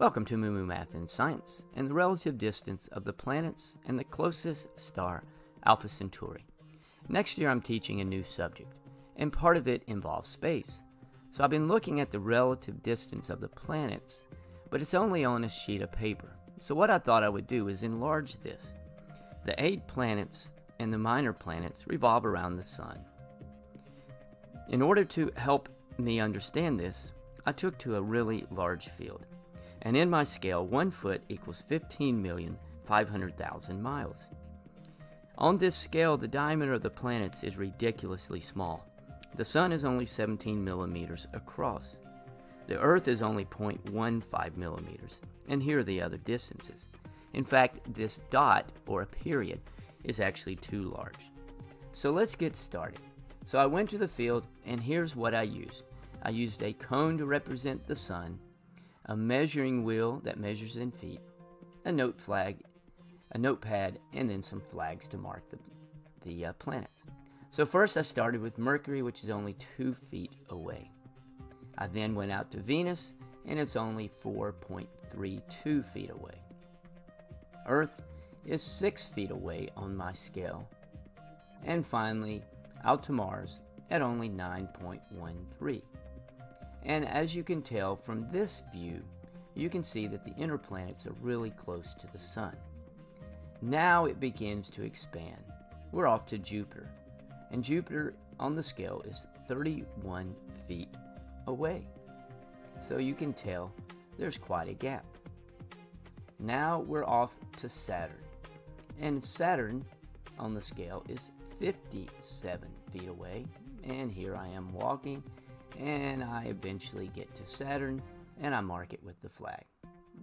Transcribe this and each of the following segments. Welcome to MooMoo Math and Science and the relative distance of the planets and the closest star, Alpha Centauri. Next year I'm teaching a new subject, and part of it involves space. So I've been looking at the relative distance of the planets, but it's only on a sheet of paper. So what I thought I would do is enlarge this. The 8 planets and the minor planets revolve around the Sun. In order to help me understand this, I took to a really large field. And in my scale, 1 foot equals 15,500,000 miles. On this scale, the diameter of the planets is ridiculously small. The Sun is only 17 millimeters across. The Earth is only 0.15 millimeters. And here are the other distances. In fact, this dot, or a period, is actually too large. So let's get started. So I went to the field, and here's what I used. I used a cone to represent the Sun, a measuring wheel that measures in feet, a note flag, a notepad, and then some flags to mark the planets. So first I started with Mercury, which is only 2 feet away. I then went out to Venus, and it's only 4.32 feet away. Earth is 6 feet away on my scale. And finally, out to Mars at only 9.13. And as you can tell from this view, you can see that the inner planets are really close to the Sun. Now it begins to expand. We're off to Jupiter. And Jupiter on the scale is 31 feet away. So you can tell there's quite a gap. Now we're off to Saturn. And Saturn on the scale is 57 feet away. And here I am walking, and I eventually get to Saturn, and I mark it with the flag.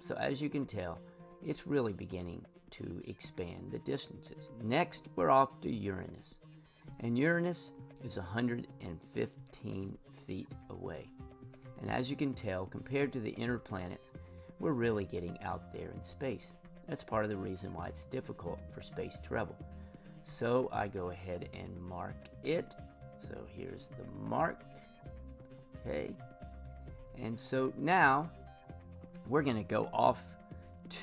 So as you can tell, it's really beginning to expand the distances. Next, we're off to Uranus, and Uranus is 115 feet away. And as you can tell, compared to the inner planets, we're really getting out there in space. That's part of the reason why it's difficult for space travel. So I go ahead and mark it. So here's the mark. Okay, and so now we're going to go off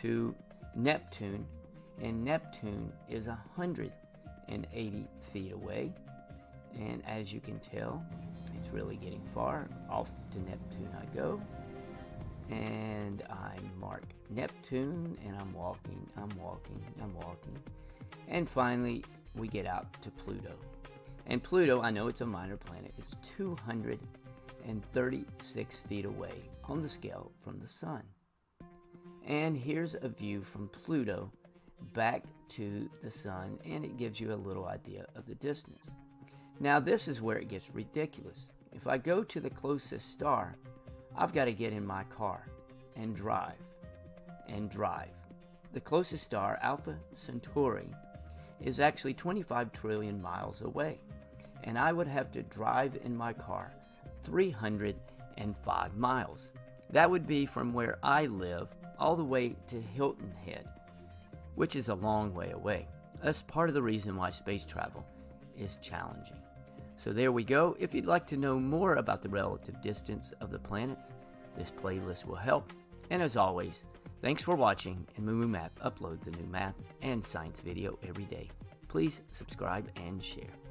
to Neptune, and Neptune is 180 feet away, and as you can tell, it's really getting far. Off to Neptune I go, and I mark Neptune, and I'm walking, and finally we get out to Pluto. And Pluto, I know it's a minor planet, it's 236 feet away on the scale from the Sun. And here's a view from Pluto back to the Sun, and it gives you a little idea of the distance. Now this is where it gets ridiculous. If I go to the closest star, I've got to get in my car and drive. The closest star, Alpha Centauri, is actually 25 trillion miles away, and I would have to drive in my car 305 miles. That would be from where I live all the way to Hilton Head, which is a long way away. That's part of the reason why space travel is challenging. So there we go. If you'd like to know more about the relative distance of the planets, this playlist will help. And as always, thanks for watching, and MooMoo Math uploads a new math and science video every day. Please subscribe and share.